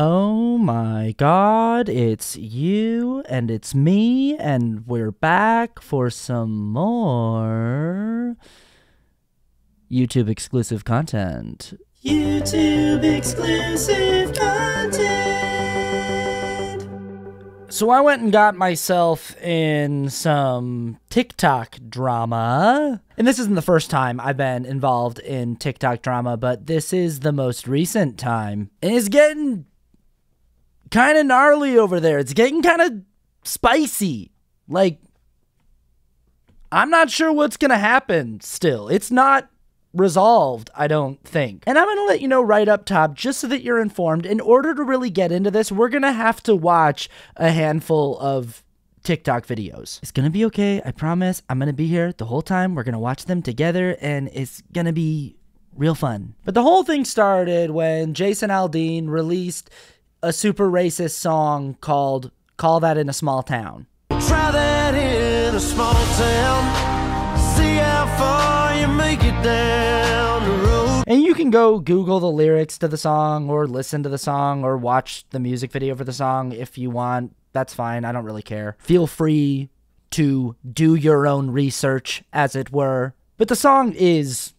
Oh my god, it's you and it's me and we're back for some more YouTube exclusive content. So I went and got myself in some TikTok drama. And this isn't the first time I've been involved in TikTok drama, but this is the most recent time. And it's getting kind of gnarly over there. It's getting kind of spicy. Like, I'm not sure what's going to happen still. It's not resolved, I don't think. And I'm gonna let you know right up top, just so that you're informed, in order to really get into this, we're gonna have to watch a handful of TikTok videos. It's gonna be okay, I promise. I'm gonna be here the whole time. We're gonna watch them together, and it's gonna be real fun. But the whole thing started when Jason Aldean released a super racist song called Call That in a Small Town. Try that in a small town. See how far you make it down. And you can go Google the lyrics to the song or listen to the song or watch the music video for the song if you want. That's fine. I don't really care. Feel free to do your own research, as it were. But the song is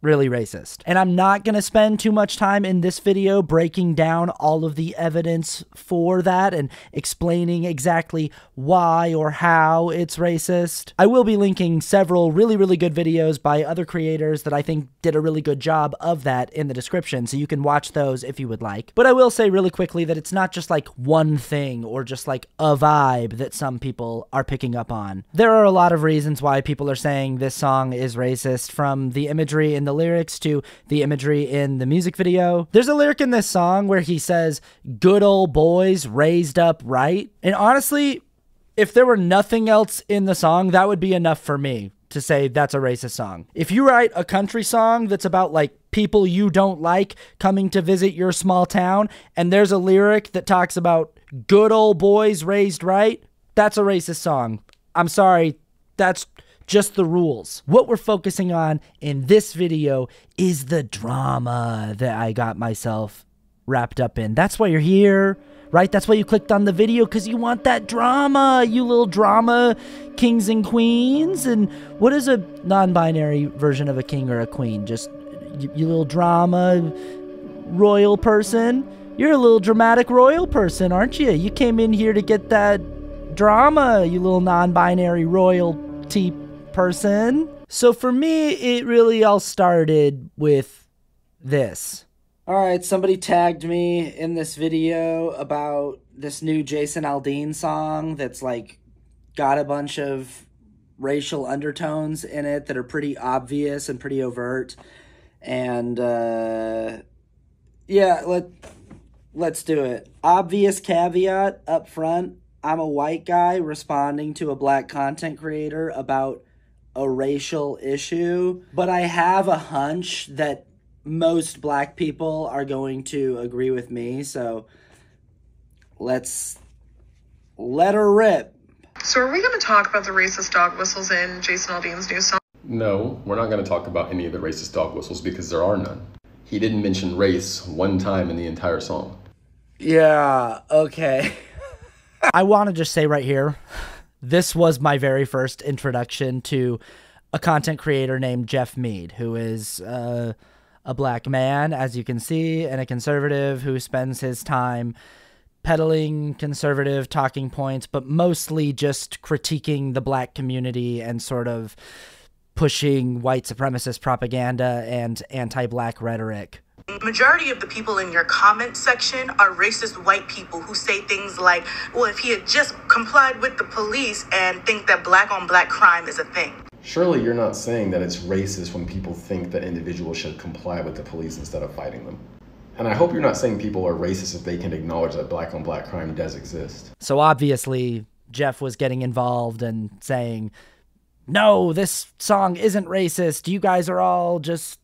really racist. And I'm not going to spend too much time in this video breaking down all of the evidence for that and explaining exactly why or how it's racist. I will be linking several really, really good videos by other creators that I think did a really good job of that in the description, so you can watch those if you would like. But I will say really quickly that it's not just like one thing or just like a vibe that some people are picking up on. There are a lot of reasons why people are saying this song is racist, from the imagery in the lyrics to the imagery in the music video. There's a lyric in this song where he says, "Good old boys raised up right." And honestly, if there were nothing else in the song, that would be enough for me to say that's a racist song. If you write a country song that's about like people you don't like coming to visit your small town, and there's a lyric that talks about good old boys raised right, that's a racist song. I'm sorry, that's just the rules. What we're focusing on in this video is the drama that I got myself wrapped up in. That's why you're here, right? That's why you clicked on the video, because you want that drama, you little drama kings and queens. And what is a non-binary version of a king or a queen? Just you little drama royal person. You're a little dramatic royal person, aren't you? You came in here to get that drama, you little non-binary royalty person. So for me, it really all started with this. All right, somebody tagged me in this video about this new Jason Aldean song that's like got a bunch of racial undertones in it that are pretty obvious and pretty overt. And yeah, let's do it. Obvious caveat up front: I'm a white guy responding to a black content creator about a racial issue, but I have a hunch that most black people are going to agree with me, so let's let her rip. So are we going to talk about the racist dog whistles in Jason Aldean's new song? No, we're not going to talk about any of the racist dog whistles because there are none. He didn't mention race one time in the entire song. Yeah, okay. I want to just say right here, this was my very first introduction to a content creator named Jeff Meade, who is a black man, as you can see, and a conservative who spends his time peddling conservative talking points, but mostly just critiquing the black community and sort of pushing white supremacist propaganda and anti-black rhetoric. The majority of the people in your comment section are racist white people who say things like, well, if he had just complied with the police, and think that black on black crime is a thing. Surely you're not saying that it's racist when people think that individuals should comply with the police instead of fighting them. And I hope you're not saying people are racist if they can acknowledge that black on black crime does exist. So obviously Jeff was getting involved and saying, no, this song isn't racist. You guys are all just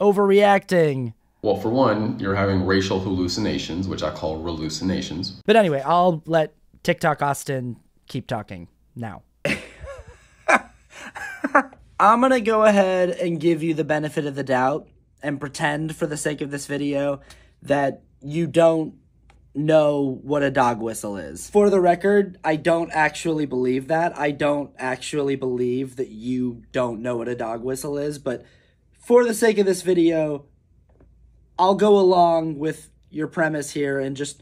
overreacting. Well, for one, you're having racial hallucinations, which I call relucinations. But anyway, I'll let TikTok Austin keep talking now. I'm gonna go ahead and give you the benefit of the doubt and pretend for the sake of this video that you don't know what a dog whistle is. For the record, I don't actually believe that. I don't actually believe that you don't know what a dog whistle is, but for the sake of this video, I'll go along with your premise here and just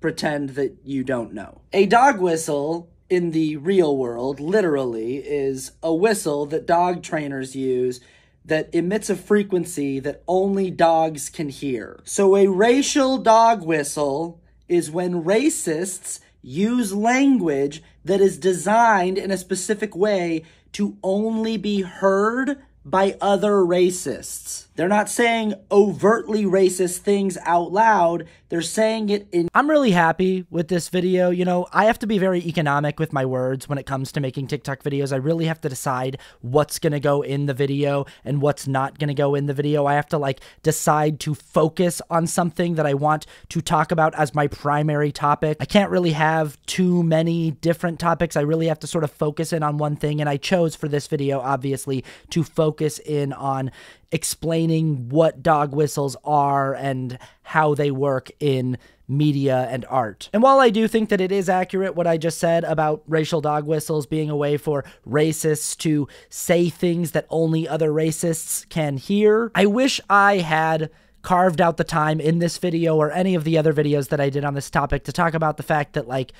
pretend that you don't know. A dog whistle in the real world, literally, is a whistle that dog trainers use that emits a frequency that only dogs can hear. So a racial dog whistle is when racists use language that is designed in a specific way to only be heard by other racists. They're not saying overtly racist things out loud, they're saying it in— I'm really happy with this video. You know, I have to be very economic with my words when it comes to making TikTok videos. I really have to decide what's gonna go in the video and what's not gonna go in the video. I have to like decide to focus on something that I want to talk about as my primary topic. I can't really have too many different topics. I really have to sort of focus in on one thing, and I chose for this video, obviously, to focus in on explaining what dog whistles are and how they work in media and art. And while I do think that it is accurate what I just said about racial dog whistles being a way for racists to say things that only other racists can hear, I wish I had carved out the time in this video or any of the other videos that I did on this topic to talk about the fact that, like,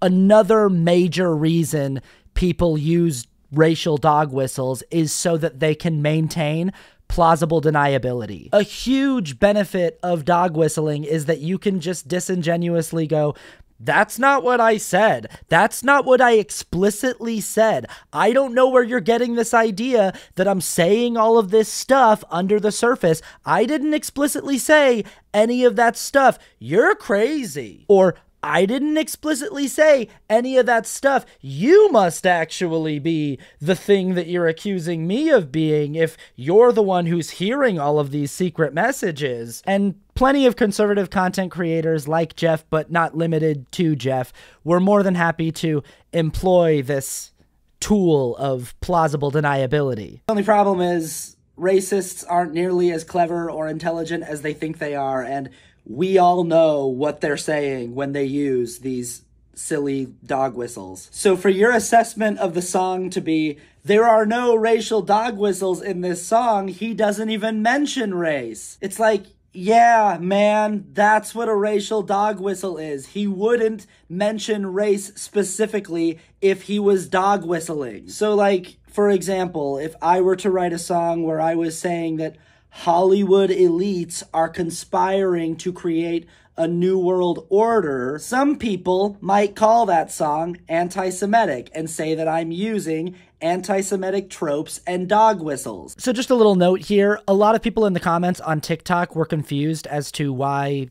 another major reason people use racial dog whistles is so that they can maintain plausible deniability. A huge benefit of dog whistling is that you can just disingenuously go, "That's not what I said. That's not what I explicitly said. I don't know where you're getting this idea that I'm saying all of this stuff under the surface. I didn't explicitly say any of that stuff. You're crazy." Or, "I didn't explicitly say any of that stuff. You must actually be the thing that you're accusing me of being if you're the one who's hearing all of these secret messages." And plenty of conservative content creators like Jeff, but not limited to Jeff, were more than happy to employ this tool of plausible deniability. The only problem is racists aren't nearly as clever or intelligent as they think they are, and we all know what they're saying when they use these silly dog whistles. So for your assessment of the song to be, "There are no racial dog whistles in this song, he doesn't even mention race." It's like, yeah, man, that's what a racial dog whistle is. He wouldn't mention race specifically if he was dog whistling. So like, for example, if I were to write a song where I was saying that Hollywood elites are conspiring to create a new world order, some people might call that song anti-Semitic and say that I'm using anti-Semitic tropes and dog whistles. So just a little note here, a lot of people in the comments on TikTok were confused as to why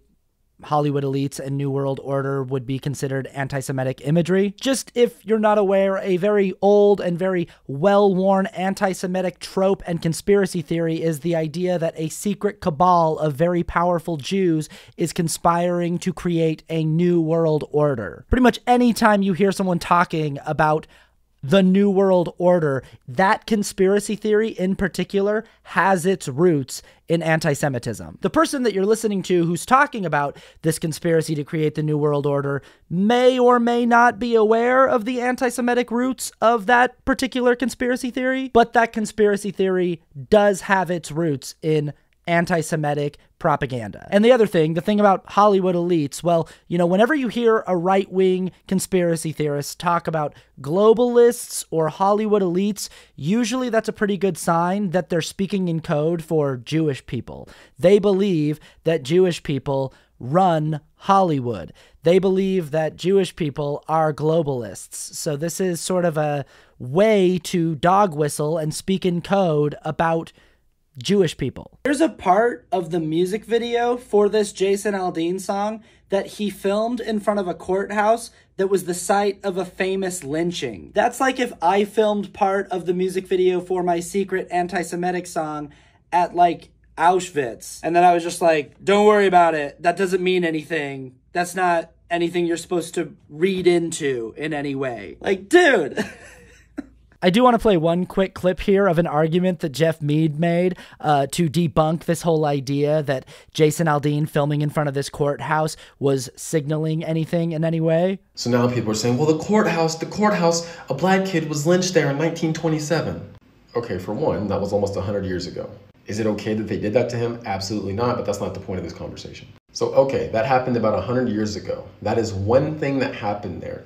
Hollywood elites and New World Order would be considered anti-Semitic imagery. Just if you're not aware, a very old and very well-worn anti-Semitic trope and conspiracy theory is the idea that a secret cabal of very powerful Jews is conspiring to create a New World Order. Pretty much any time you hear someone talking about the New World Order, that conspiracy theory in particular has its roots in anti-Semitism. The person that you're listening to who's talking about this conspiracy to create the New World Order may or may not be aware of the anti-Semitic roots of that particular conspiracy theory, but that conspiracy theory does have its roots in anti-Semitic propaganda. And the thing about Hollywood elites, well, you know, whenever you hear a right-wing conspiracy theorist talk about globalists or Hollywood elites, usually that's a pretty good sign that they're speaking in code for Jewish people. They believe that Jewish people run Hollywood. They believe that Jewish people are globalists. So this is sort of a way to dog whistle and speak in code about Jewish people. There's a part of the music video for this Jason Aldean song that he filmed in front of a courthouse that was the site of a famous lynching. That's like if I filmed part of the music video for my secret anti-Semitic song at like Auschwitz, and then I was just like, "Don't worry about it. That doesn't mean anything. That's not anything you're supposed to read into in any way." Like, dude. I do want to play one quick clip here of an argument that Jeff Meade made to debunk this whole idea that Jason Aldean filming in front of this courthouse was signaling anything in any way. So now people are saying, well, the courthouse, a black kid was lynched there in 1927. Okay, for one, that was almost 100 years ago. Is it okay that they did that to him? Absolutely not, but that's not the point of this conversation. So, okay, that happened about 100 years ago. That is one thing that happened there.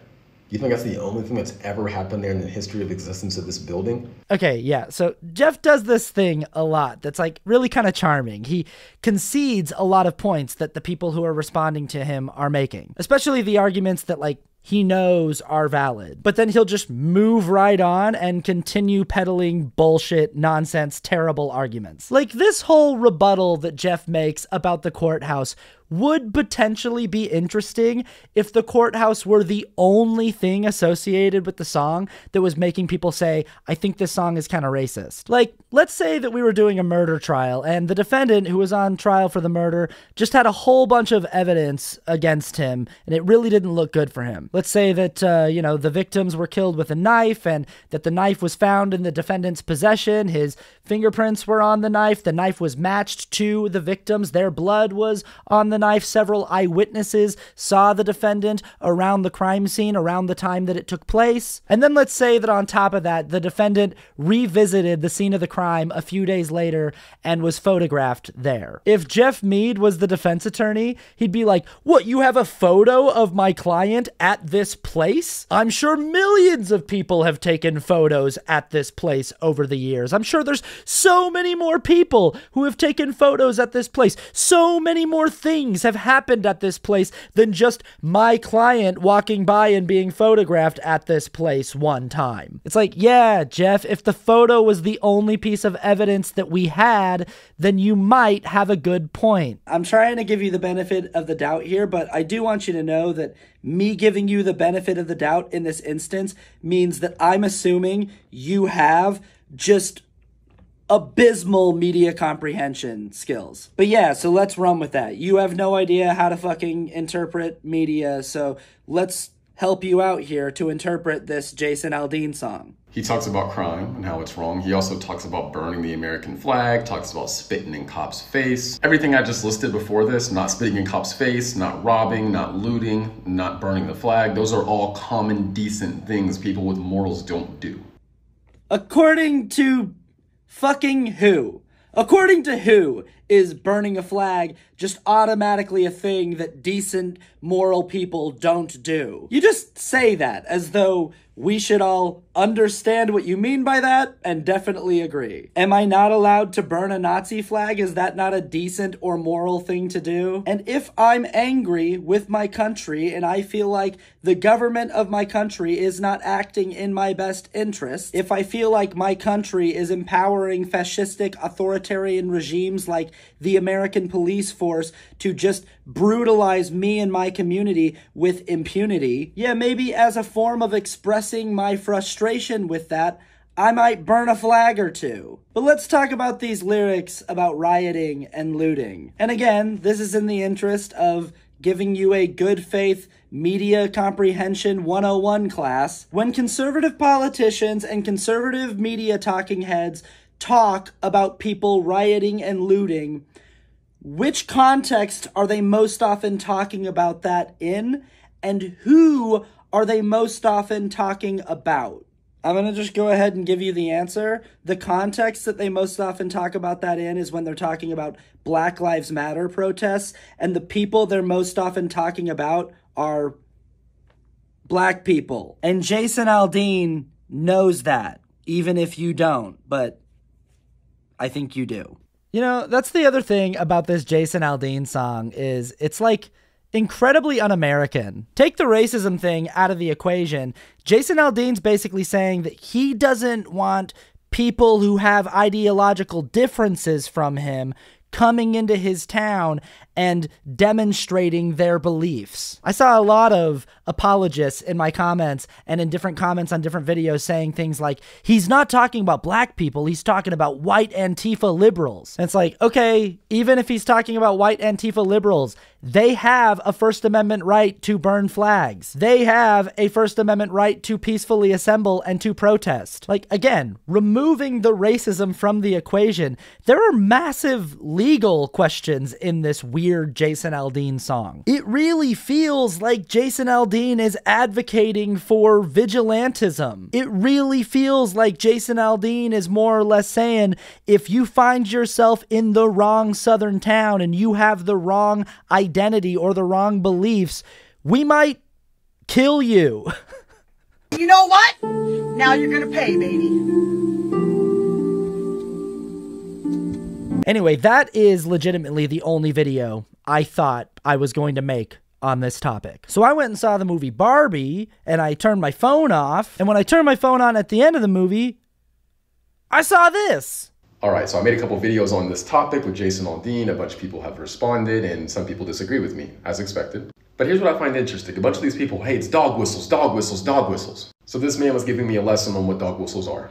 You think that's the only thing that's ever happened there in the history of existence of this building? Okay, yeah. So Jeff does this thing a lot that's like really kind of charming. He concedes a lot of points that the people who are responding to him are making, especially the arguments that like he knows are valid. But then he'll just move right on and continue peddling bullshit, nonsense, terrible arguments. Like this whole rebuttal that Jeff makes about the courthouse would potentially be interesting if the courthouse were the only thing associated with the song that was making people say, I think this song is kind of racist. Like, let's say that we were doing a murder trial and the defendant who was on trial for the murder just had a whole bunch of evidence against him and it really didn't look good for him. Let's say that, you know, the victims were killed with a knife and that the knife was found in the defendant's possession. His fingerprints were on the knife was matched to the victims, their blood was on the knife. Several eyewitnesses saw the defendant around the crime scene around the time that it took place. And then let's say that on top of that, the defendant revisited the scene of the crime a few days later and was photographed there. If Jeff Meade was the defense attorney, he'd be like, what, you have a photo of my client at this place? I'm sure millions of people have taken photos at this place over the years. I'm sure there's so many more people who have taken photos at this place. So many more things have happened at this place than just my client walking by and being photographed at this place one time. It's like, yeah, Jeff, if the photo was the only piece of evidence that we had, then you might have a good point. I'm trying to give you the benefit of the doubt here, but I do want you to know that me giving you the benefit of the doubt in this instance means that I'm assuming you have just abysmal media comprehension skills. But yeah, so let's run with that. You have no idea how to fucking interpret media, so let's help you out here to interpret this Jason Aldean song. He talks about crime and how it's wrong. He also talks about burning the American flag, talks about spitting in cops' face. Everything I just listed before this, not spitting in cops' face, not robbing, not looting, not burning the flag, those are all common, decent things people with morals don't do. According to fucking who? According to who is burning a flag just automatically a thing that decent, moral people don't do? You just say that as though we should all understand what you mean by that and definitely agree. Am I not allowed to burn a Nazi flag? Is that not a decent or moral thing to do? And if I'm angry with my country and I feel like the government of my country is not acting in my best interest, if I feel like my country is empowering fascistic authoritarian regimes like the American police force to just brutalize me and my community with impunity, yeah, maybe as a form of expressing my frustration with that, I might burn a flag or two. But let's talk about these lyrics about rioting and looting. And again, this is in the interest of giving you a good faith media comprehension 101 class. When conservative politicians and conservative media talking heads talk about people rioting and looting, which context are they most often talking about that in? And who are they most often talking about? I'm going to just go ahead and give you the answer. The context that they most often talk about that in is when they're talking about Black Lives Matter protests, and the people they're most often talking about are black people. And Jason Aldean knows that, even if you don't, but I think you do. You know, that's the other thing about this Jason Aldean song is it's like incredibly un-American. Take the racism thing out of the equation. Jason Aldean's basically saying that he doesn't want people who have ideological differences from him coming into his town and demonstrating their beliefs. I saw a lot of apologists in my comments and in different comments on different videos saying things like, he's not talking about black people, he's talking about white Antifa liberals. And it's like, okay, even if he's talking about white Antifa liberals, they have a First Amendment right to burn flags. They have a First Amendment right to peacefully assemble and to protest. Like, again, removing the racism from the equation, there are massive legal questions in this weird Jason Aldean song. It really feels like Jason Aldean is advocating for vigilantism. It really feels like Jason Aldean is more or less saying, if you find yourself in the wrong southern town and you have the wrong identity or the wrong beliefs, we might kill you. You know what? Now you're gonna pay, baby. Anyway, that is legitimately the only video I thought I was going to make on this topic. So I went and saw the movie Barbie, and I turned my phone off. And when I turned my phone on at the end of the movie, I saw this. All right, so I made a couple videos on this topic with Jason Aldean. A bunch of people have responded, and some people disagree with me, as expected. But here's what I find interesting. A bunch of these people, hey, it's dog whistles, dog whistles, dog whistles. So this man was giving me a lesson on what dog whistles are.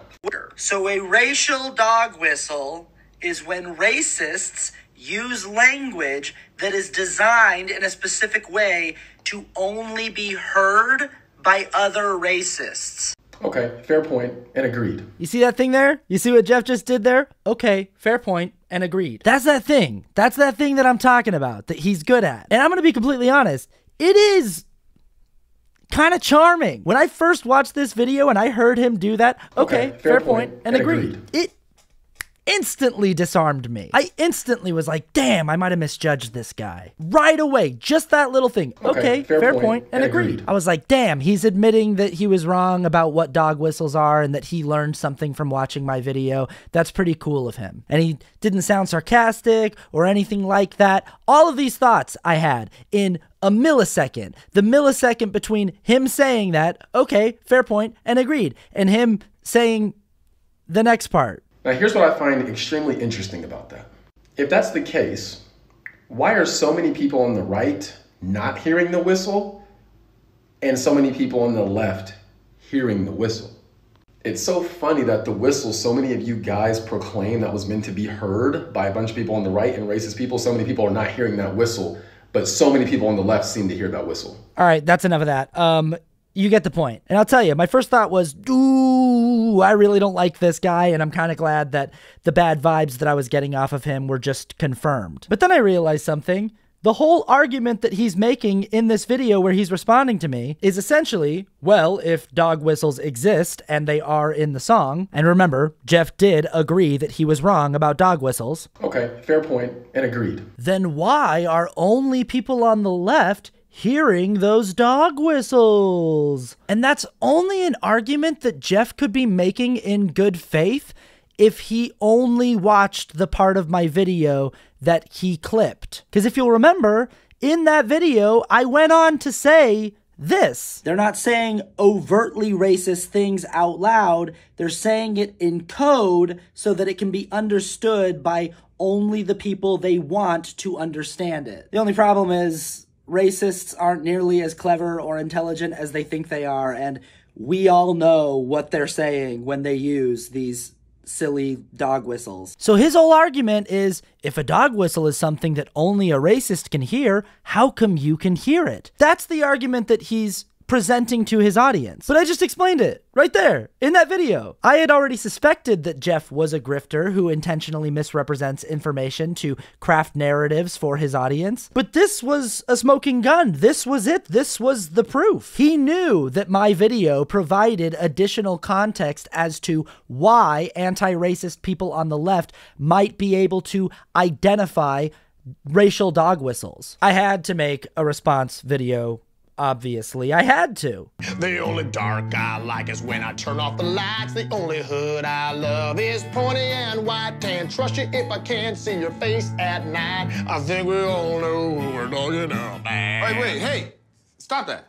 So a racial dog whistle is when racists use language that is designed in a specific way to only be heard by other racists. Okay, fair point and agreed. You see that thing there? You see what Jeff just did there? Okay, fair point and agreed. That's that thing. That's that thing that I'm talking about that he's good at. And I'm gonna be completely honest, it is kind of charming. When I first watched this video and I heard him do that, okay, fair point and agreed. It instantly disarmed me. I instantly was like, damn, I might have misjudged this guy. Right away, just that little thing. Okay, fair point and agreed. I was like, damn, he's admitting that he was wrong about what dog whistles are and that he learned something from watching my video. That's pretty cool of him. And he didn't sound sarcastic or anything like that. All of these thoughts I had in a millisecond. The millisecond between him saying that, okay, fair point and agreed, and him saying the next part. Now, here's what I find extremely interesting about that. If that's the case, why are so many people on the right not hearing the whistle and so many people on the left hearing the whistle? It's so funny that the whistle so many of you guys proclaim that was meant to be heard by a bunch of people on the right and racist people, so many people are not hearing that whistle, but so many people on the left seem to hear that whistle. All right, that's enough of that. You get the point. And I'll tell you, my first thought was, ooh, I really don't like this guy, and I'm kind of glad that the bad vibes that I was getting off of him were just confirmed. But then I realized something. The whole argument that he's making in this video where he's responding to me is essentially, well, if dog whistles exist and they are in the song, and remember, Jeff did agree that he was wrong about dog whistles. Okay, fair point and agreed. Then why are only people on the left hearing those dog whistles? And that's only an argument that Jeff could be making in good faith if he only watched the part of my video that he clipped. Because if you'll remember, in that video, I went on to say this. They're not saying overtly racist things out loud. They're saying it in code so that it can be understood by only the people they want to understand it. The only problem is, racists aren't nearly as clever or intelligent as they think they are, and we all know what they're saying when they use these silly dog whistles. So his whole argument is, if a dog whistle is something that only a racist can hear, how come you can hear it? That's the argument that he's presenting to his audience. But I just explained it right there in that video. I had already suspected that Jeff was a grifter who intentionally misrepresents information to craft narratives for his audience. But this was a smoking gun. This was it. This was the proof. He knew that my video provided additional context as to why anti-racist people on the left might be able to identify racial dog whistles. I had to make a response video. Obviously, I had to. The only dark I like is when I turn off the lights. The only hood I love is pointy and white. Can't trust you if I can't see your face at night. I think we all know who we're talking about. Wait, hey, stop that.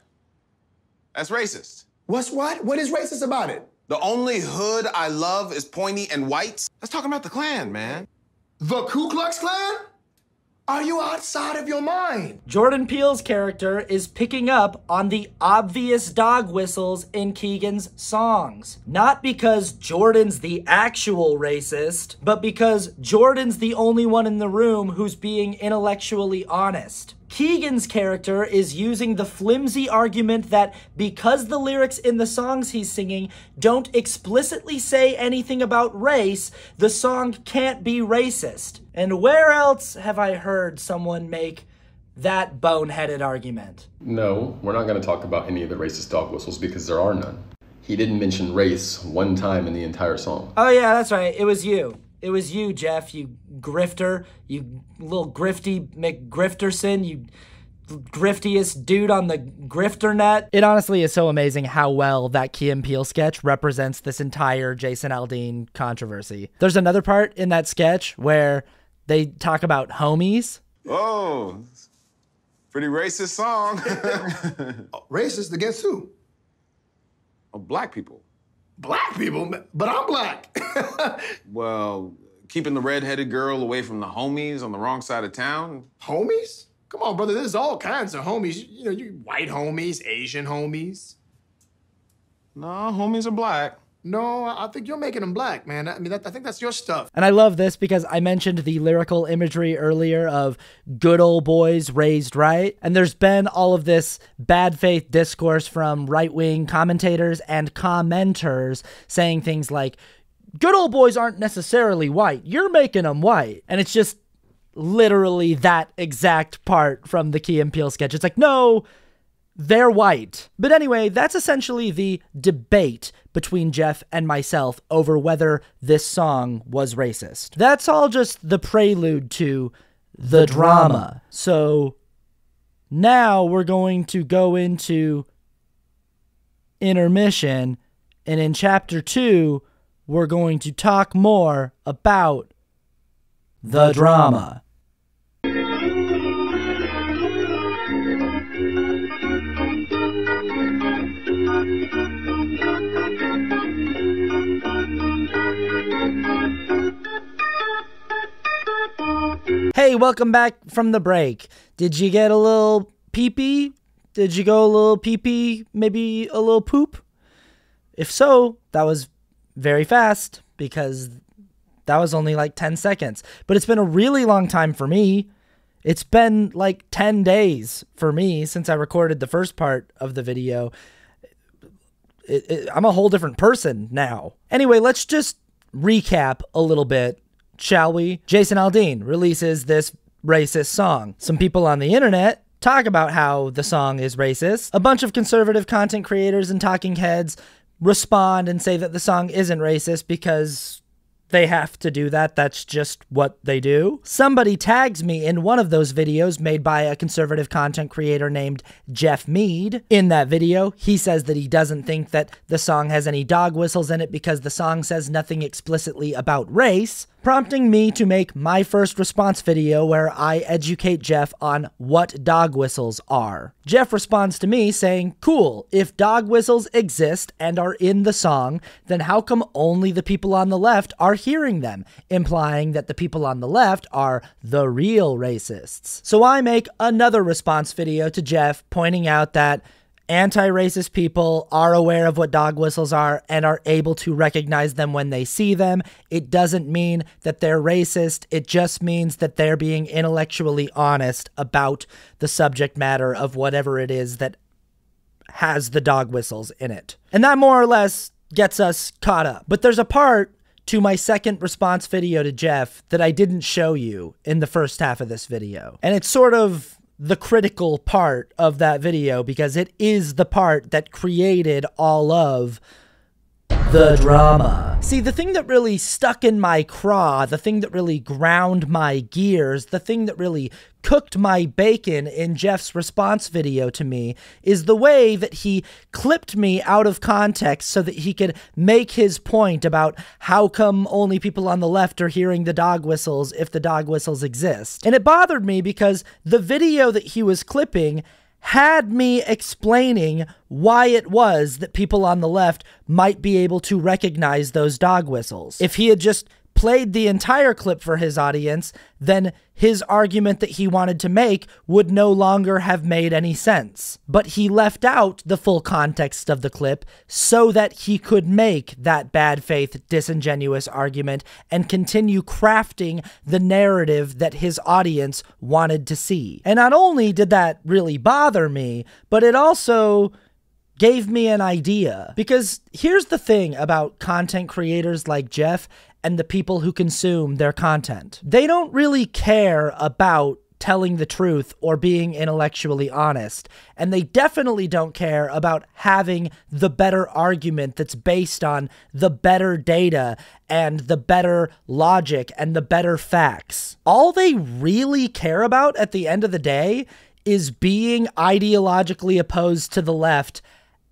That's racist. What's what? What is racist about it? The only hood I love is pointy and white. That's talking about the Klan, man. The Ku Klux Klan? Are you outside of your mind? Jordan Peele's character is picking up on the obvious dog whistles in Keegan's songs. Not because Jordan's the actual racist, but because Jordan's the only one in the room who's being intellectually honest. Keegan's character is using the flimsy argument that because the lyrics in the songs he's singing don't explicitly say anything about race, the song can't be racist. And where else have I heard someone make that boneheaded argument? No, we're not going to talk about any of the racist dog whistles because there are none. He didn't mention race one time in the entire song. Oh yeah, that's right. It was you. It was you, Jeff, you grifter, you little grifty McGrifterson, you griftiest dude on the grifter net. It honestly is so amazing how well that Key and Peele sketch represents this entire Jason Aldean controversy. There's another part in that sketch where they talk about homies. Oh, pretty racist song. Racist against who? Oh, black people. Black people? But I'm black. Well, keeping the redheaded girl away from the homies on the wrong side of town. Homies? Come on, brother, there's all kinds of homies. You know, you white homies, Asian homies. No, homies are black. No, I think you're making them black, man. I mean, I think that's your stuff. And I love this because I mentioned the lyrical imagery earlier of good old boys raised right. And there's been all of this bad faith discourse from right-wing commentators and commenters saying things like, good old boys aren't necessarily white. You're making them white. And it's just literally that exact part from the Key and Peele sketch. It's like, no, they're white. But anyway, that's essentially the debate between Jeff and myself over whether this song was racist. That's all just the prelude to the drama. So now we're going to go into intermission, and in chapter 2, we're going to talk more about the drama. Hey, welcome back from the break. Did you get a little pee-pee? Did you go a little pee-pee? Maybe a little poop? If so, that was very fast because that was only like 10 seconds. But it's been a really long time for me. It's been like 10 days for me since I recorded the first part of the video. I'm a whole different person now. Anyway, let's just recap a little bit, shall we? Jason Aldean releases this racist song. Some people on the internet talk about how the song is racist. A bunch of conservative content creators and talking heads respond and say that the song isn't racist because they have to do that. That's just what they do. Somebody tags me in one of those videos made by a conservative content creator named Jeff Meade. In that video, he says that he doesn't think that the song has any dog whistles in it because the song says nothing explicitly about race, prompting me to make my first response video where I educate Jeff on what dog whistles are. Jeff responds to me saying, cool, if dog whistles exist and are in the song, then how come only the people on the left are hearing them, implying that the people on the left are the real racists. So I make another response video to Jeff pointing out that anti-racist people are aware of what dog whistles are and are able to recognize them when they see them. It doesn't mean that they're racist. It just means that they're being intellectually honest about the subject matter of whatever it is that has the dog whistles in it. And that more or less gets us caught up. But there's a part to my second response video to Jeff that I didn't show you in the first half of this video. And it's sort of the critical part of that video because it is the part that created all of the drama. See, the thing that really stuck in my craw, the thing that really ground my gears, the thing that really cooked my bacon in Jeff's response video to me is the way that he clipped me out of context so that he could make his point about how come only people on the left are hearing the dog whistles if the dog whistles exist. And it bothered me because the video that he was clipping had me explaining why it was that people on the left might be able to recognize those dog whistles. If he had just played the entire clip for his audience, then his argument that he wanted to make would no longer have made any sense. But he left out the full context of the clip so that he could make that bad faith, disingenuous argument and continue crafting the narrative that his audience wanted to see. And not only did that really bother me, but it also gave me an idea. Because here's the thing about content creators like Jeff and the people who consume their content. They don't really care about telling the truth or being intellectually honest. And they definitely don't care about having the better argument that's based on the better data and the better logic and the better facts. All they really care about at the end of the day is being ideologically opposed to the left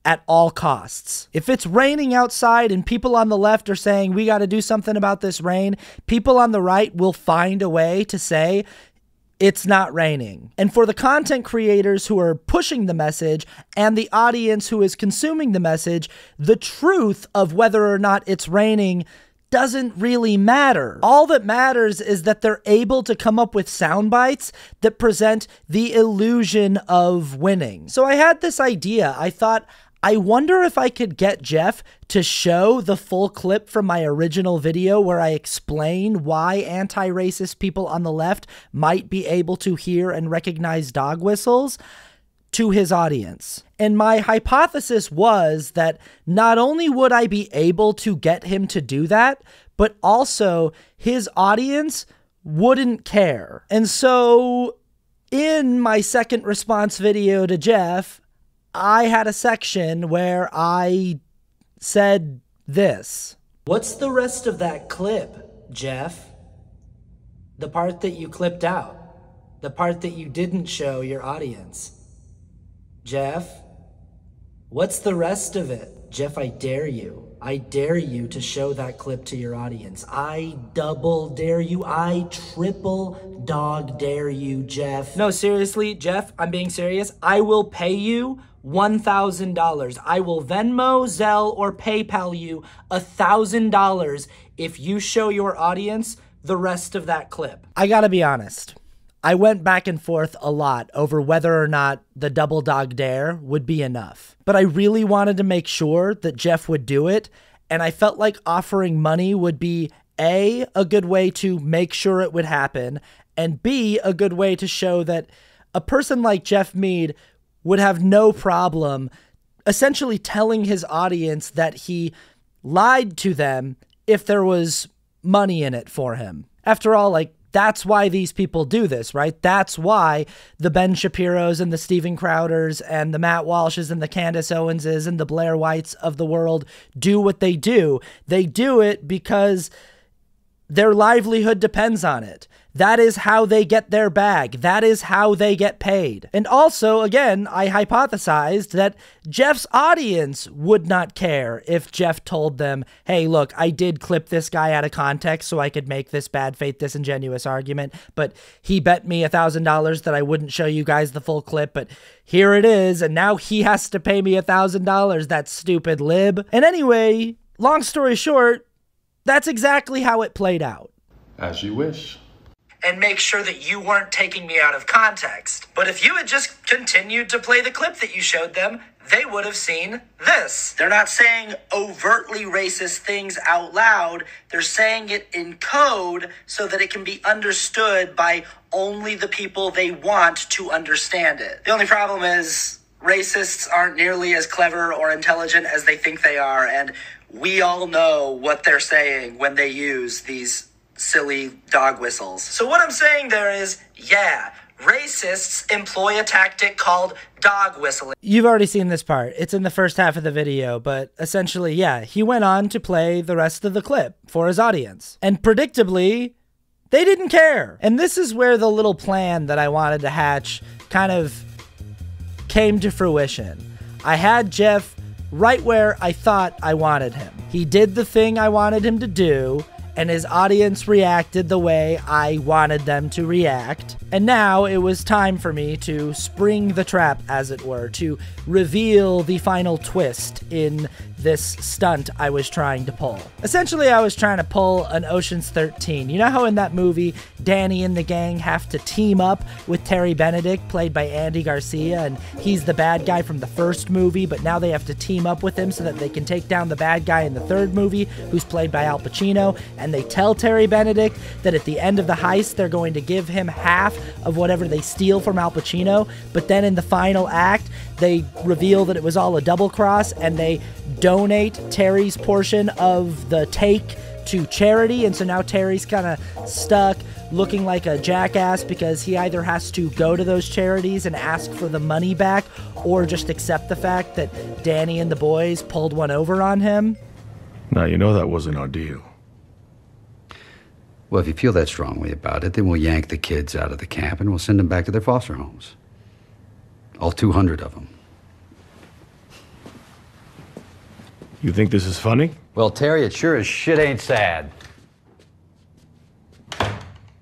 at all costs. If it's raining outside and people on the left are saying, we got to do something about this rain, people on the right will find a way to say, it's not raining. And for the content creators who are pushing the message and the audience who is consuming the message, the truth of whether or not it's raining doesn't really matter. All that matters is that they're able to come up with sound bites that present the illusion of winning. So I had this idea. I thought, I wonder if I could get Jeff to show the full clip from my original video where I explain why anti-racist people on the left might be able to hear and recognize dog whistles to his audience. And my hypothesis was that not only would I be able to get him to do that, but also his audience wouldn't care. And so in my second response video to Jeff, I had a section where I said this. What's the rest of that clip, Jeff? The part that you clipped out, the part that you didn't show your audience. Jeff, what's the rest of it? Jeff, I dare you. I dare you to show that clip to your audience. I double dare you. I triple dog dare you, Jeff. No, seriously, Jeff, I'm being serious. I will pay you $1,000. I will Venmo, Zelle, or PayPal you $1,000 if you show your audience the rest of that clip. I gotta be honest. I went back and forth a lot over whether or not the double dog dare would be enough. But I really wanted to make sure that Jeff would do it, and I felt like offering money would be A, a good way to make sure it would happen, and B, a good way to show that a person like Jeff Meade would have no problem essentially telling his audience that he lied to them if there was money in it for him. After all, like, that's why these people do this, right? That's why the Ben Shapiros and the Stephen Crowders and the Matt Walshes and the Candace Owenses and the Blair Whites of the world do what they do. They do it because their livelihood depends on it. That is how they get their bag. That is how they get paid. And also, again, I hypothesized that Jeff's audience would not care if Jeff told them, hey, look, I did clip this guy out of context so I could make this bad faith, disingenuous argument, but he bet me $1,000 that I wouldn't show you guys the full clip, but here it is, and now he has to pay me $1,000, that stupid lib. And anyway, long story short, that's exactly how it played out. As you wish. And make sure that you weren't taking me out of context. But if you had just continued to play the clip that you showed them, they would have seen this. They're not saying overtly racist things out loud. They're saying it in code so that it can be understood by only the people they want to understand it. The only problem is racists aren't nearly as clever or intelligent as they think they are, and we all know what they're saying when they use these silly dog whistles. So what I'm saying there is, yeah, racists employ a tactic called dog whistling. You've already seen this part. It's in the first half of the video, but essentially, yeah, he went on to play the rest of the clip for his audience. And predictably, they didn't care. And this is where the little plan that I wanted to hatch kind of came to fruition. I had Jeff right where I thought I wanted him. He did the thing I wanted him to do, and his audience reacted the way I wanted them to react. And now it was time for me to spring the trap, as it were, to reveal the final twist in this stunt I was trying to pull. Essentially, I was trying to pull an Ocean's 13. You know how in that movie, Danny and the gang have to team up with Terry Benedict, played by Andy Garcia, and he's the bad guy from the first movie, but now they have to team up with him so that they can take down the bad guy in the third movie, who's played by Al Pacino, and they tell Terry Benedict that at the end of the heist, they're going to give him half of whatever they steal from Al Pacino, but then in the final act, they reveal that it was all a double cross, and they donate Terry's portion of the take to charity, and so now Terry's kind of stuck looking like a jackass because he either has to go to those charities and ask for the money back or just accept the fact that Danny and the boys pulled one over on him. Now, you know that wasn't our deal. Well, if you feel that strongly about it, then we'll yank the kids out of the camp and we'll send them back to their foster homes. All 200 of them. You think this is funny? Well, Terry, it sure as shit ain't sad.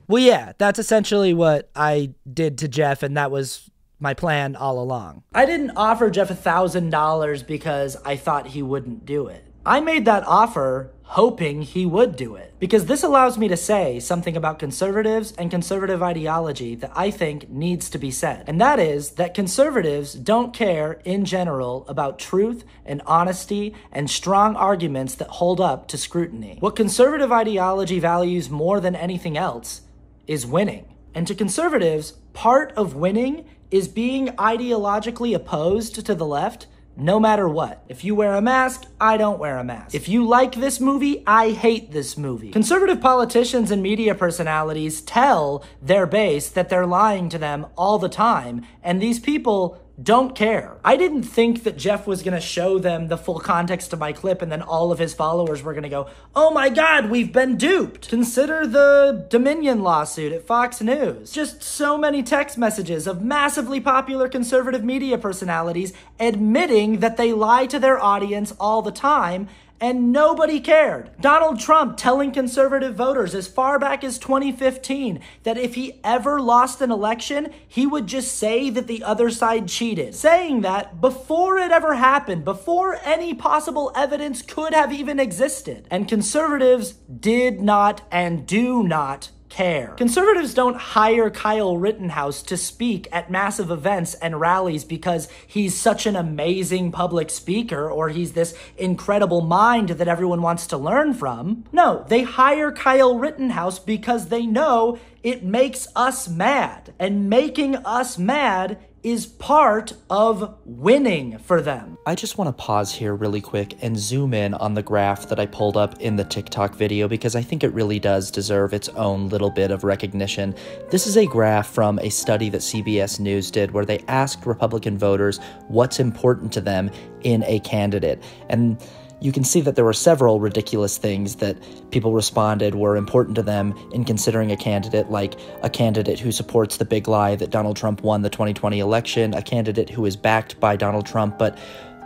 Well, yeah, that's essentially what I did to Jeff, and that was my plan all along. I didn't offer Jeff $1,000 because I thought he wouldn't do it. I made that offer hoping he would do it, because this allows me to say something about conservatives and conservative ideology that I think needs to be said. And that is that conservatives don't care in general about truth and honesty and strong arguments that hold up to scrutiny. What conservative ideology values more than anything else is winning. And to conservatives, part of winning is being ideologically opposed to the left no matter what. If you wear a mask, I don't wear a mask. If you like this movie, I hate this movie. Conservative politicians and media personalities tell their base that they're lying to them all the time, and these people don't care. I didn't think that Jeff was gonna show them the full context of my clip and then all of his followers were gonna go, oh my God, we've been duped. Consider the Dominion lawsuit at Fox News. Just so many text messages of massively popular conservative media personalities admitting that they lie to their audience all the time, and nobody cared. Donald Trump telling conservative voters as far back as 2015 that if he ever lost an election, he would just say that the other side cheated. Saying that before it ever happened, before any possible evidence could have even existed. And conservatives did not and do not care. Conservatives don't hire Kyle Rittenhouse to speak at massive events and rallies because he's such an amazing public speaker or he's this incredible mind that everyone wants to learn from. No, they hire Kyle Rittenhouse because they know it makes us mad. And making us mad is part of winning for them. I just want to pause here really quick and zoom in on the graph that I pulled up in the TikTok video because I think it really does deserve its own little bit of recognition. This is a graph from a study that CBS News did where they asked Republican voters what's important to them in a candidate. And you can see that there were several ridiculous things that people responded were important to them in considering a candidate, like a candidate who supports the big lie that Donald Trump won the 2020 election, a candidate who is backed by Donald Trump. But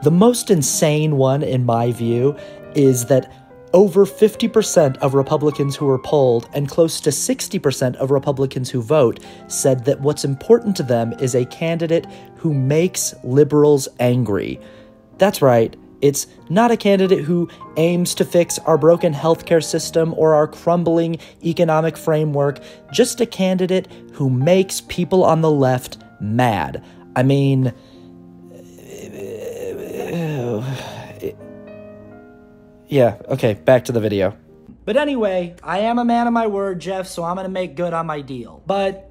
the most insane one, in my view, is that over 50% of Republicans who were polled and close to 60% of Republicans who vote said that what's important to them is a candidate who makes liberals angry. That's right. It's not a candidate who aims to fix our broken healthcare system or our crumbling economic framework, just a candidate who makes people on the left mad. I mean, yeah, okay, back to the video. But anyway, I am a man of my word, Jeff, so I'm gonna make good on my deal. But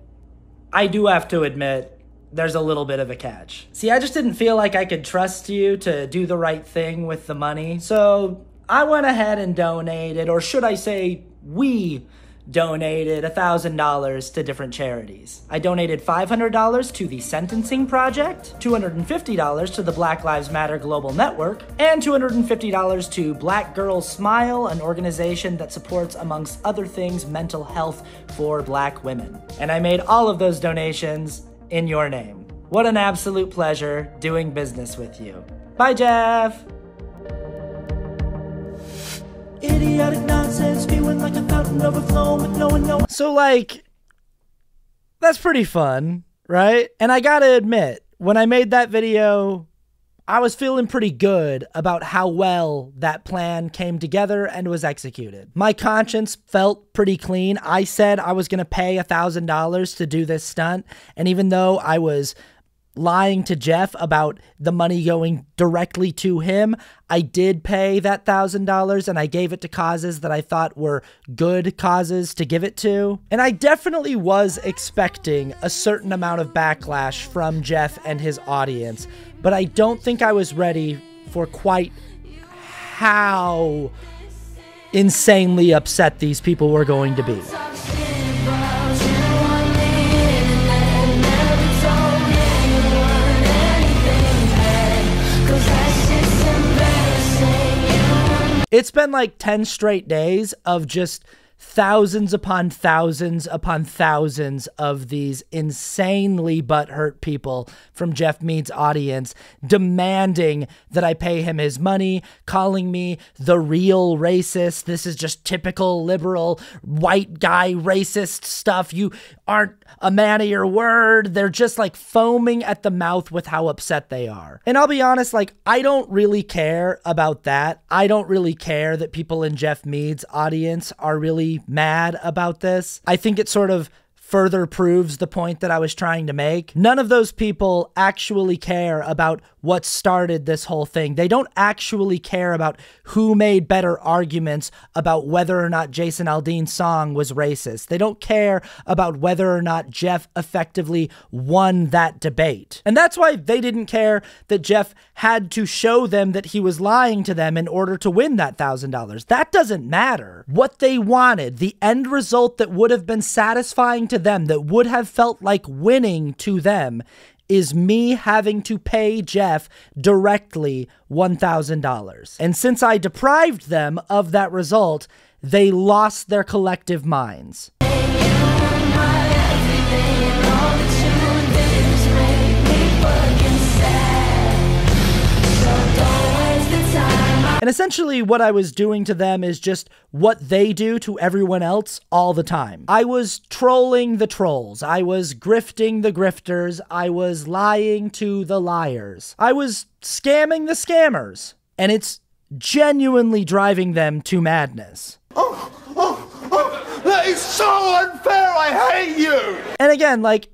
I do have to admit, there's a little bit of a catch. See, I just didn't feel like I could trust you to do the right thing with the money. So I went ahead and donated, or should I say we donated $1,000 to different charities. I donated $500 to the Sentencing Project, $250 to the Black Lives Matter Global Network, and $250 to Black Girls Smile, an organization that supports, amongst other things, mental health for Black women. And I made all of those donations in your name. What an absolute pleasure doing business with you. Bye, Jeff. Idiotic nonsense, feeling like a fountain overflowing with no one knowing. So, like, that's pretty fun, right? And I gotta admit, when I made that video, I was feeling pretty good about how well that plan came together and was executed. My conscience felt pretty clean. I said I was going to pay $1,000 to do this stunt. And even though I was lying to Jeff about the money going directly to him, I did pay that $1,000 and I gave it to causes that I thought were good causes to give it to. And I definitely was expecting a certain amount of backlash from Jeff and his audience, but I don't think I was ready for quite how insanely upset these people were going to be. It's been like 10 straight days of just thousands upon thousands upon thousands of these insanely butthurt people from Jeff Meade's audience demanding that I pay him his money, calling me the real racist. This is just typical liberal white guy racist stuff. You aren't a man of your word. They're just like foaming at the mouth with how upset they are. And I'll be honest, like, I don't really care about that. I don't really care that people in Jeff Meade's audience are really mad about this. I think it sort of further proves the point that I was trying to make. None of those people actually care about what started this whole thing. They don't actually care about who made better arguments about whether or not Jason Aldean's song was racist. They don't care about whether or not Jeff effectively won that debate. And that's why they didn't care that Jeff had to show them that he was lying to them in order to win that $1,000. That doesn't matter. What they wanted, the end result that would have been satisfying to them, that would have felt like winning to them, is me having to pay Jeff directly $1,000. And since I deprived them of that result, they lost their collective minds. And essentially what I was doing to them is just what they do to everyone else all the time. I was trolling the trolls. I was grifting the grifters. I was lying to the liars. I was scamming the scammers. And it's genuinely driving them to madness. Oh, that is so unfair. I hate you. And again, like,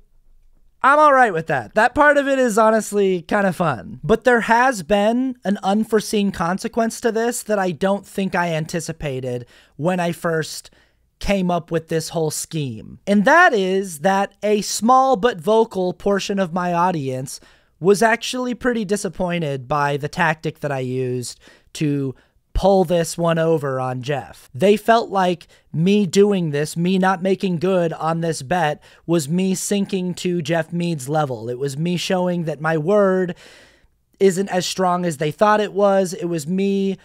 I'm all right with that. That part of it is honestly kind of fun. But there has been an unforeseen consequence to this that I don't think I anticipated when I first came up with this whole scheme. And that is that a small but vocal portion of my audience was actually pretty disappointed by the tactic that I used to pull this one over on Jeff. They felt like me doing this, me not making good on this bet, was me sinking to Jeff Meade's level. It was me showing that my word isn't as strong as they thought it was. It was me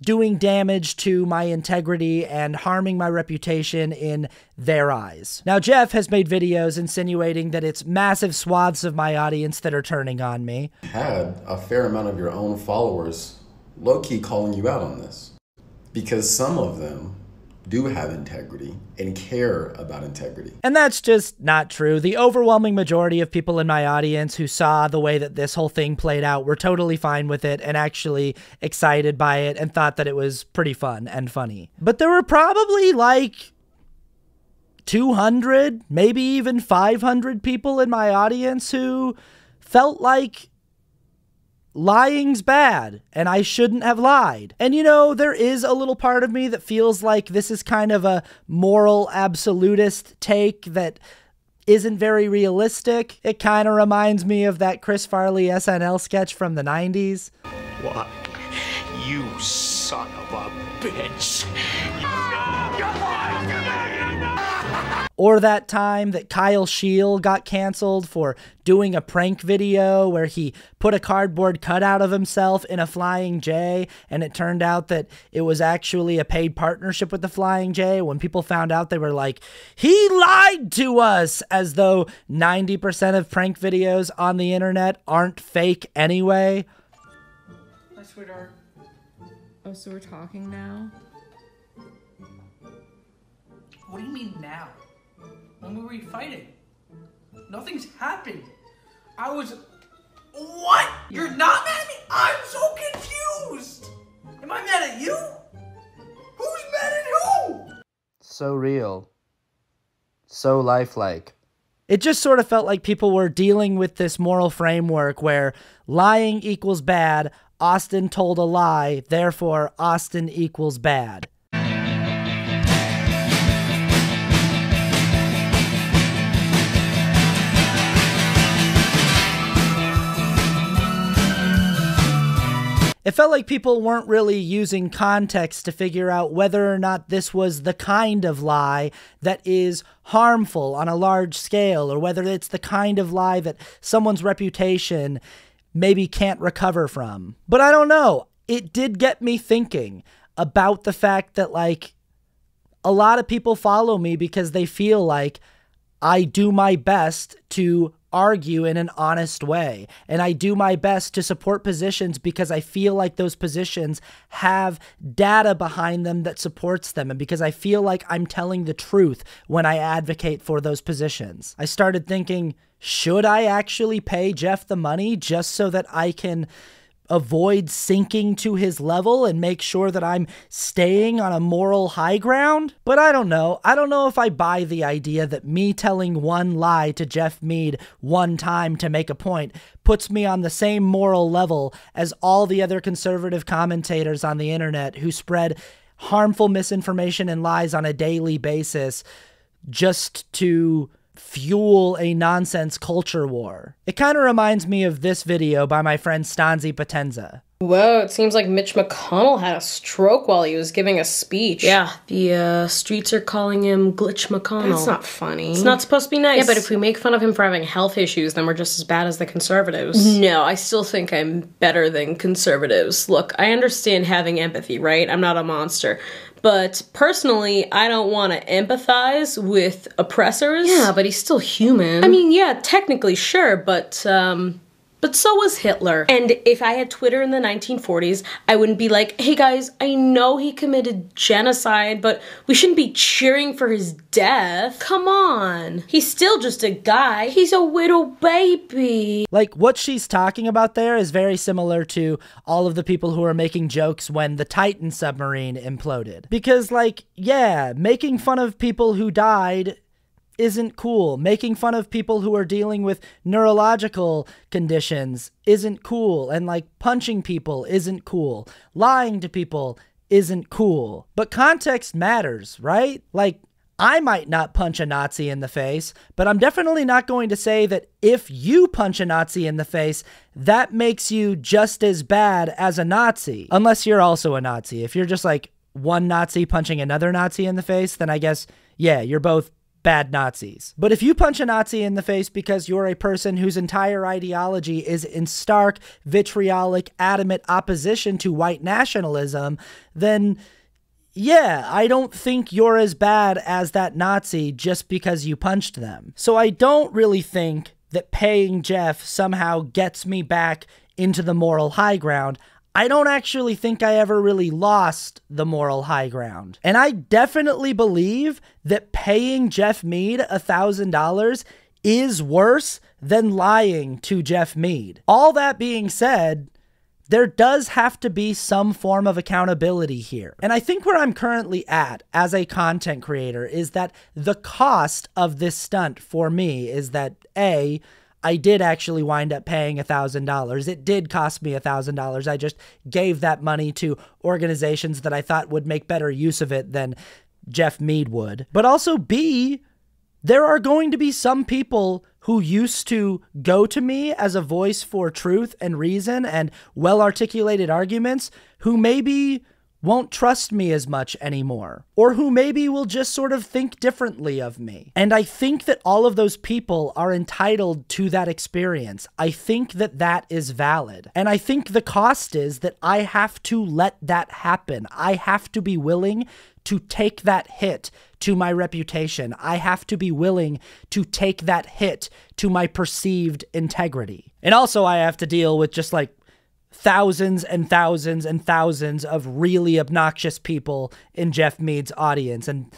doing damage to my integrity and harming my reputation in their eyes. Now, Jeff has made videos insinuating that it's massive swaths of my audience that are turning on me. You had a fair amount of your own followers low-key calling you out on this, because some of them do have integrity and care about integrity. And that's just not true. The overwhelming majority of people in my audience who saw the way that this whole thing played out were totally fine with it and actually excited by it and thought that it was pretty fun and funny. But there were probably like 200, maybe even 500 people in my audience who felt like lying's bad, and I shouldn't have lied. And you know, there is a little part of me that feels like this is kind of a moral absolutist take that isn't very realistic. It kind of reminds me of that Chris Farley SNL sketch from the 90s. What? You son of a bitch. Or that time that Kyle Scheele got canceled for doing a prank video where he put a cardboard cutout of himself in a Flying J, and it turned out that it was actually a paid partnership with the Flying J. When people found out, they were like, he lied to us, as though 90% of prank videos on the internet aren't fake anyway. Hi, sweetheart. Oh, so we're talking now? What do you mean now? When were we fighting? Nothing's happened. I was... What? You're not mad at me? I'm so confused. Am I mad at you? Who's mad at who? So real. So lifelike. It just sort of felt like people were dealing with this moral framework where lying equals bad, Austin told a lie, therefore Austin equals bad. It felt like people weren't really using context to figure out whether or not this was the kind of lie that is harmful on a large scale, or whether it's the kind of lie that someone's reputation maybe can't recover from. But I don't know. It did get me thinking about the fact that, like, a lot of people follow me because they feel like I do my best to argue in an honest way, and I do my best to support positions because I feel like those positions have data behind them that supports them, and because I feel like I'm telling the truth when I advocate for those positions. I started thinking, should I actually pay Jeff the money just so that I can avoid sinking to his level and make sure that I'm staying on a moral high ground? But I don't know. I don't know if I buy the idea that me telling one lie to Jeff Meade one time to make a point puts me on the same moral level as all the other conservative commentators on the internet who spread harmful misinformation and lies on a daily basis just to fuel a nonsense culture war. It kind of reminds me of this video by my friend Stanzi Potenza. Whoa, it seems like Mitch McConnell had a stroke while he was giving a speech. Yeah, the streets are calling him Glitch McConnell. That's not funny. It's not supposed to be nice. Yeah, but if we make fun of him for having health issues, then we're just as bad as the conservatives. No, I still think I'm better than conservatives. Look, I understand having empathy, right? I'm not a monster. But personally, I don't want to empathize with oppressors. Yeah, but he's still human. I mean, yeah, technically, sure, but so was Hitler. And if I had Twitter in the 1940s, I wouldn't be like, hey guys, I know he committed genocide, but we shouldn't be cheering for his death. Come on. He's still just a guy. He's a little baby. Like, what she's talking about there is very similar to all of the people who are making jokes when the Titan submarine imploded. Because, like, yeah, making fun of people who died isn't cool. Making fun of people who are dealing with neurological conditions isn't cool. And like punching people isn't cool. Lying to people isn't cool. But context matters, right? Like, I might not punch a Nazi in the face, but I'm definitely not going to say that if you punch a Nazi in the face, that makes you just as bad as a Nazi. Unless you're also a Nazi. If you're just like one Nazi punching another Nazi in the face, then I guess, yeah, you're both bad Nazis. But if you punch a Nazi in the face because you're a person whose entire ideology is in stark, vitriolic, adamant opposition to white nationalism, then yeah, I don't think you're as bad as that Nazi just because you punched them. So I don't really think that paying Jeff somehow gets me back into the moral high ground. I don't actually think I ever really lost the moral high ground. And I definitely believe that paying Jeff Meade $1,000 is worse than lying to Jeff Meade. All that being said, there does have to be some form of accountability here. And I think where I'm currently at as a content creator is that the cost of this stunt for me is that A, I did actually wind up paying $1,000. It did cost me $1,000. I just gave that money to organizations that I thought would make better use of it than Jeff Meade would. But also B, there are going to be some people who used to go to me as a voice for truth and reason and well-articulated arguments who maybe won't trust me as much anymore, or who maybe will just sort of think differently of me. And I think that all of those people are entitled to that experience. I think that that is valid. And I think the cost is that I have to let that happen. I have to be willing to take that hit to my reputation. I have to be willing to take that hit to my perceived integrity. And also I have to deal with just like thousands and thousands and thousands of really obnoxious people in Jeff Meade's audience, and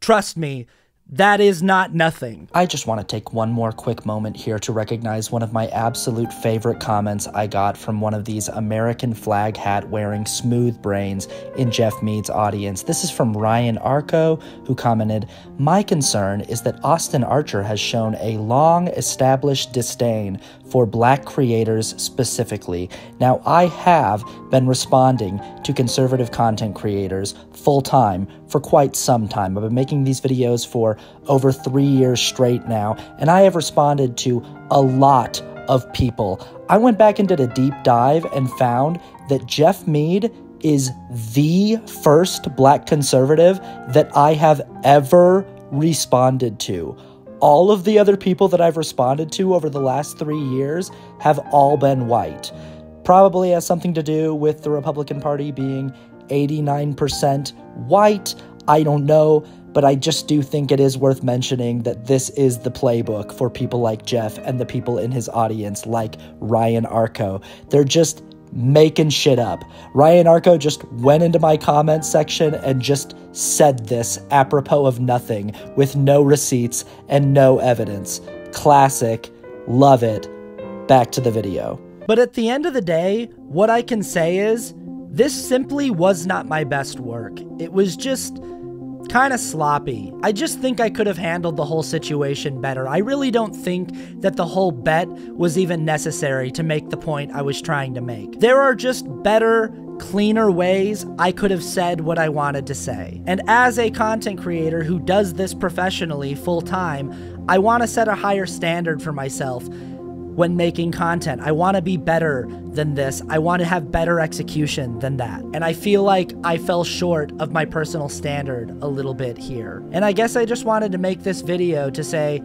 Trust me, that is not nothing. I just want to take one more quick moment here to recognize one of my absolute favorite comments I got from one of these American flag hat wearing smooth brains in Jeff Meade's audience. This is from Ryan Arco, who commented, "My concern is that Austin Archer has shown a long established disdain for black creators specifically. Now, I have been responding to conservative content creators full time for quite some time. I've been making these videos for over 3 years straight now, and I have responded to a lot of people. I went back and did a deep dive and found that Jeff Meade is the first black conservative that I have ever responded to. All of the other people that I've responded to over the last 3 years have all been white." Probably has something to do with the Republican Party being 89% white. I don't know, but I just do think it is worth mentioning that this is the playbook for people like Jeff and the people in his audience like Ryan Arco. They're just making shit up. Ryan Arco just went into my comment section and just said this apropos of nothing with no receipts and no evidence. Classic. Love it. Back to the video. But at the end of the day, what I can say is this simply was not my best work. It was just kind of sloppy. I just think I could have handled the whole situation better. I really don't think that the whole bet was even necessary to make the point I was trying to make. There are just better, cleaner ways I could have said what I wanted to say. And as a content creator who does this professionally full-time, I want to set a higher standard for myself when making content. I want to be better than this. I want to have better execution than that. And I feel like I fell short of my personal standard a little bit here. And I guess I just wanted to make this video to say,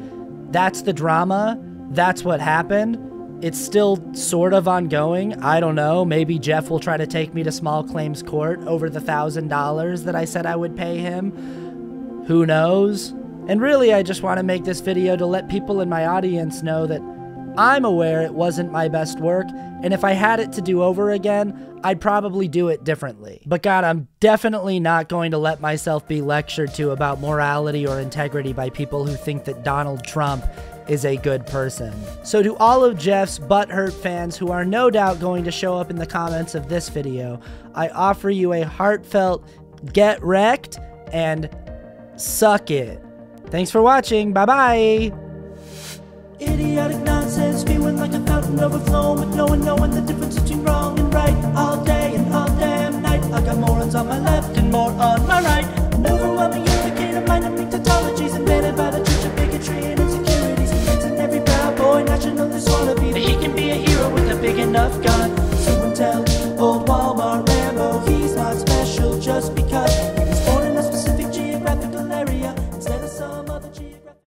that's the drama, that's what happened. It's still sort of ongoing. I don't know, maybe Jeff will try to take me to small claims court over the $1,000 that I said I would pay him. Who knows? And really, I just want to make this video to let people in my audience know that I'm aware it wasn't my best work, and if I had it to do over again, I'd probably do it differently. But God, I'm definitely not going to let myself be lectured to about morality or integrity by people who think that Donald Trump is a good person. So to all of Jeff's butthurt fans who are no doubt going to show up in the comments of this video, I offer you a heartfelt get wrecked and suck it. Thanks for watching. Bye-bye. Idiotic nonsense, spewing like a fountain overflowing with no one knowing the difference between wrong and right. All day and all damn night, I got morons on my left and more on my right. An overwhelming indicator, mind of tautologies embedded by the teacher, bigotry and insecurities. It's in every proud boy, nationalist wannabe, that he can be a hero with a big enough gun.